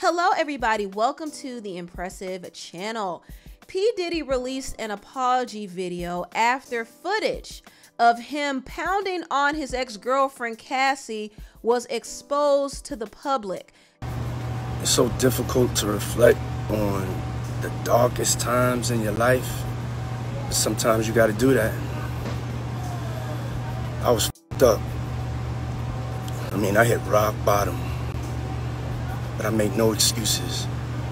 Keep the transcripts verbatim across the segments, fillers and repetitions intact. Hello everybody, welcome to the Impressive channel. P. Diddy released an apology video after footage of him pounding on his ex-girlfriend Cassie was exposed to the public. It's so difficult to reflect on the darkest times in your life. Sometimes you gotta do that. I was f***ed up. I mean, I hit rock bottom. But I make no excuses.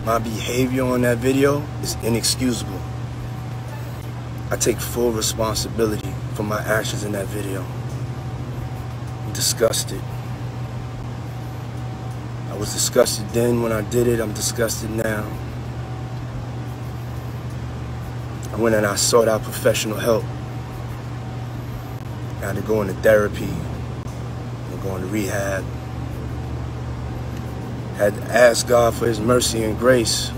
My behavior on that video is inexcusable. I take full responsibility for my actions in that video. I'm disgusted. I was disgusted then when I did it. I'm disgusted now. I went and I sought out professional help. I had to go into therapy. I'm going to rehab. Had to ask God for his mercy and grace.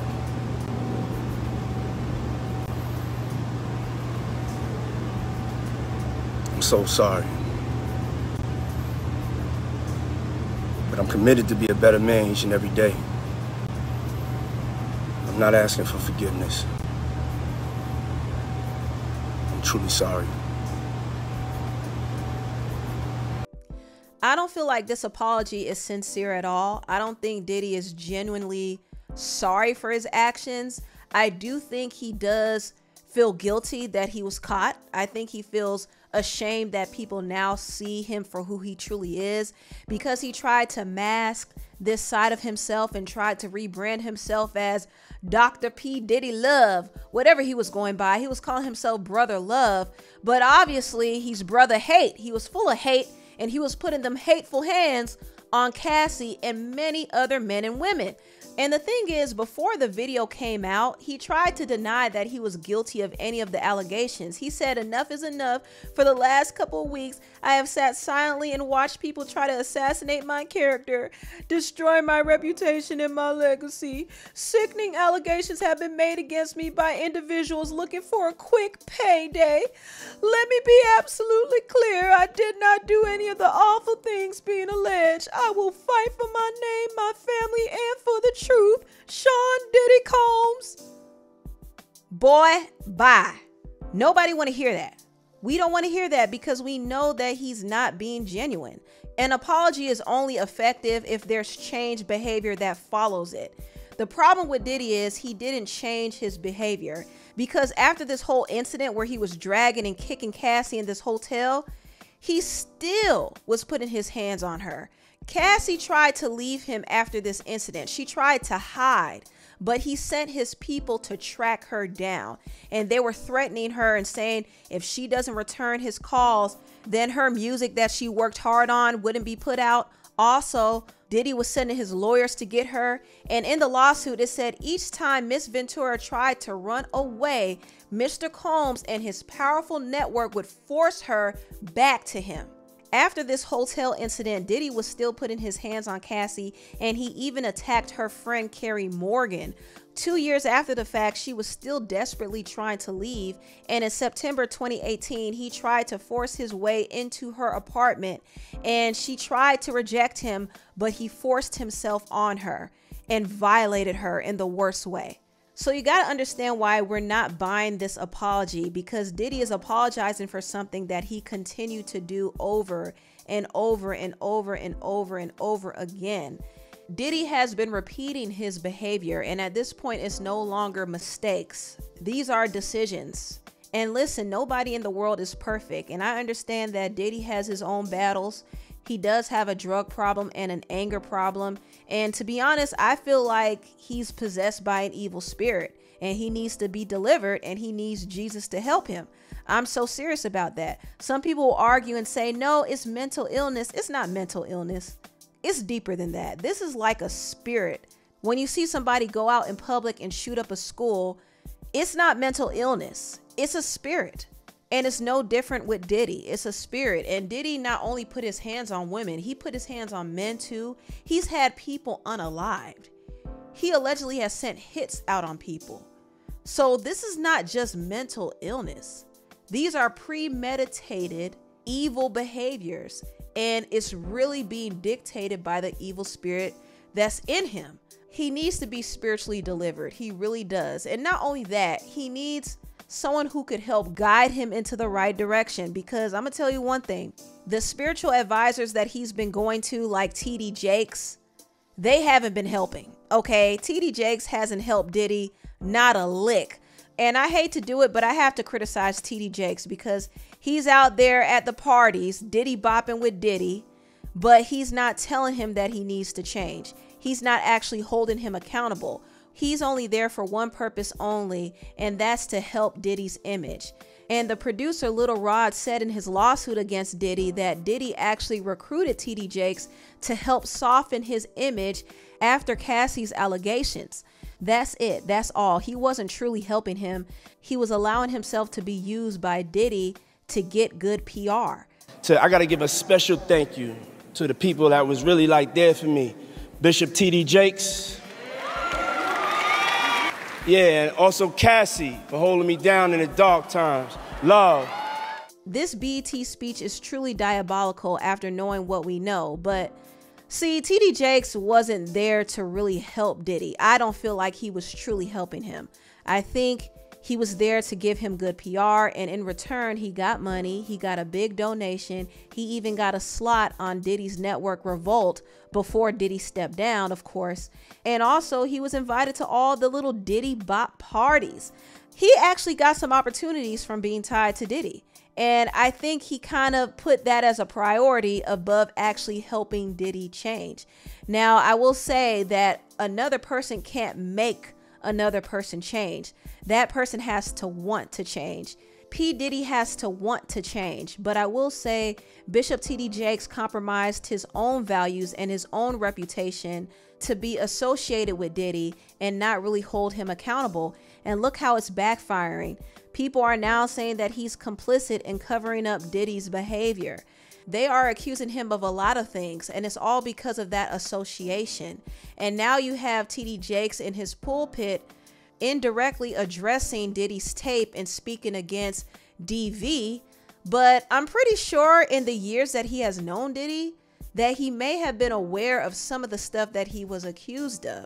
I'm so sorry. But I'm committed to be a better man each and every day. I'm not asking for forgiveness. I'm truly sorry. I don't feel like this apology is sincere at all. I don't think Diddy is genuinely sorry for his actions. I do think he does feel guilty that he was caught. I think he feels ashamed that people now see him for who he truly is, because he tried to mask this side of himself and tried to rebrand himself as Doctor P. Diddy Love, whatever he was going by. He was calling himself Brother Love, but obviously he's Brother Hate. He was full of hate. And he was putting them hateful hands on Cassie and many other men and women. And the thing is, before the video came out, he tried to deny that he was guilty of any of the allegations. He said, "Enough is enough. For the last couple of weeks, I have sat silently and watched people try to assassinate my character, destroy my reputation and my legacy. Sickening allegations have been made against me by individuals looking for a quick payday. Let me be absolutely clear. I did not do any of the awful things being alleged. I will fight for my name, my family, and for the truth." Sean Diddy Combs. Boy, bye. Nobody want to hear that. We don't want to hear that, because we know that he's not being genuine. An apology is only effective if there's changed behavior that follows it. The problem with Diddy is he didn't change his behavior, because after this whole incident where he was dragging and kicking Cassie in this hotel, he still was putting his hands on her. Cassie tried to leave him after this incident. She tried to hide, but he sent his people to track her down. And they were threatening her and saying if she doesn't return his calls, then her music that she worked hard on wouldn't be put out. Also, Diddy was sending his lawyers to get her. And in the lawsuit, it said each time Miss Ventura tried to run away, Mister Combs and his powerful network would force her back to him. After this hotel incident, Diddy was still putting his hands on Cassie, and he even attacked her friend Carrie Morgan. Two years after the fact, she was still desperately trying to leave, and in September twenty eighteen, he tried to force his way into her apartment, and she tried to reject him, but he forced himself on her and violated her in the worst way. So you got to understand why we're not buying this apology, because Diddy is apologizing for something that he continued to do over and over and over and over and over again. Diddy has been repeating his behavior, and at this point it's no longer mistakes. These are decisions. And listen, nobody in the world is perfect. And I understand that Diddy has his own battles. He does have a drug problem and an anger problem. And to be honest, I feel like he's possessed by an evil spirit, and he needs to be delivered, and he needs Jesus to help him. I'm so serious about that. Some people will argue and say, no, it's mental illness. It's not mental illness. It's deeper than that. This is like a spirit. When you see somebody go out in public and shoot up a school, it's not mental illness. It's a spirit. And it's no different with Diddy. It's a spirit. And Diddy not only put his hands on women, he put his hands on men too. He's had people unalived. He allegedly has sent hits out on people. So this is not just mental illness. These are premeditated evil behaviors. And it's really being dictated by the evil spirit that's in him. He needs to be spiritually delivered. He really does. And not only that, he needs someone who could help guide him into the right direction, because I'm gonna tell you one thing, the spiritual advisors that he's been going to, like T D Jakes, they haven't been helping. Okay, T D Jakes hasn't helped Diddy, not a lick. And I hate to do it, but I have to criticize T D Jakes, because he's out there at the parties, Diddy bopping with Diddy, but he's not telling him that he needs to change. He's not actually holding him accountable. He's only there for one purpose only, and that's to help Diddy's image. And the producer Lil Rod said in his lawsuit against Diddy that Diddy actually recruited T D Jakes to help soften his image after Cassie's allegations. That's it. That's all. He wasn't truly helping him. He was allowing himself to be used by Diddy to get good P R. So I got to give a special thank you to the people that was really like there for me. Bishop T D Jakes. Yeah, and also Cassie for holding me down in the dark times. Love. This B E T speech is truly diabolical after knowing what we know, but see, T D Jakes wasn't there to really help Diddy. I don't feel like he was truly helping him. I think he was there to give him good P R, and in return, he got money, he got a big donation, he even got a slot on Diddy's network Revolt before Diddy stepped down, of course. And also, he was invited to all the little Diddy bop parties. He actually got some opportunities from being tied to Diddy. And I think he kind of put that as a priority above actually helping Diddy change. Now, I will say that another person can't make another person change. That person has to want to change. P. Diddy has to want to change. But I will say Bishop T D Jakes compromised his own values and his own reputation to be associated with Diddy and not really hold him accountable. And look how it's backfiring. People are now saying that he's complicit in covering up Diddy's behavior. They are accusing him of a lot of things, and it's all because of that association. And now you have T D Jakes in his pulpit indirectly addressing Diddy's tape and speaking against D V, but I'm pretty sure in the years that he has known Diddy that he may have been aware of some of the stuff that he was accused of.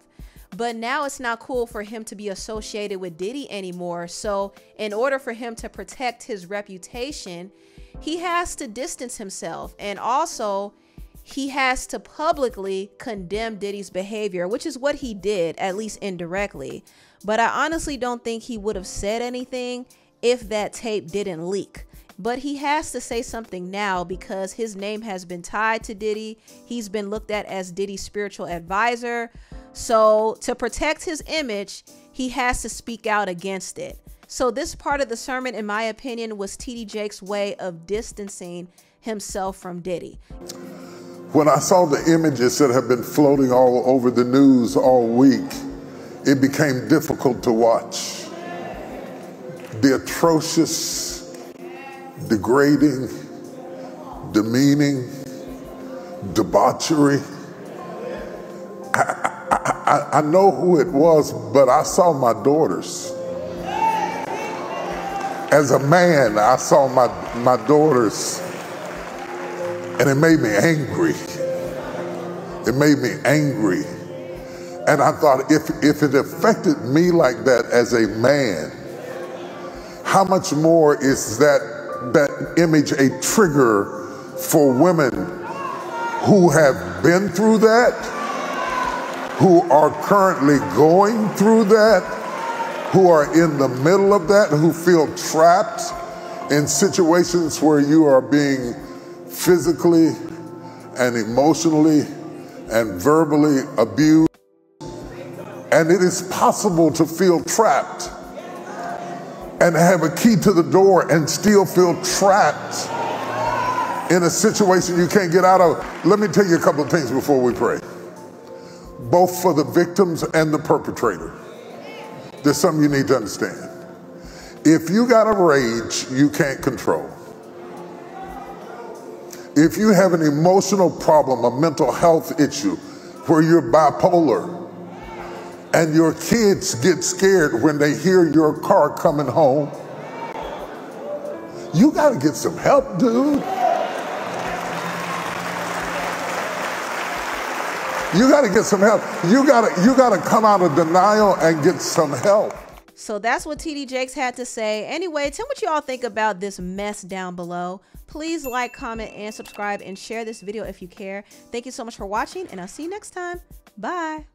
But now it's not cool for him to be associated with Diddy anymore. So in order for him to protect his reputation, he has to distance himself. And also he has to publicly condemn Diddy's behavior, which is what he did, at least indirectly. But I honestly don't think he would have said anything if that tape didn't leak. But he has to say something now because his name has been tied to Diddy. He's been looked at as Diddy's spiritual advisor. So to protect his image, he has to speak out against it. So this part of the sermon, in my opinion, was T D Jakes' way of distancing himself from Diddy. When I saw the images that have been floating all over the news all week, it became difficult to watch. The atrocious, degrading, demeaning, debauchery. I, I, I know who it was, but I saw my daughters. As a man, I saw my, my daughters, and it made me angry. It made me angry. And I thought, if, if it affected me like that as a man, how much more is that, that image a trigger for women who have been through that? Who are currently going through that, who are in the middle of that, who feel trapped in situations where you are being physically and emotionally and verbally abused. And it is possible to feel trapped and have a key to the door and still feel trapped in a situation you can't get out of. Let me tell you a couple of things before we pray. Both for the victims and the perpetrator. There's something you need to understand. If you got a rage you can't control, if you have an emotional problem, a mental health issue where you're bipolar, and your kids get scared when they hear your car coming home, you gotta get some help, dude. You gotta get some help. You gotta, you gotta come out of denial and get some help. So that's what T D Jakes had to say. Anyway, tell me what you all think about this mess down below. Please like, comment, and subscribe, and share this video if you care. Thank you so much for watching, and I'll see you next time. Bye.